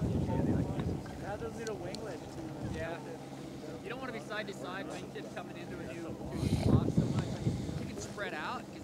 It has a little winglet too. Yeah. You don't want to be side to side wingtip coming into a new box so much. You can spread out.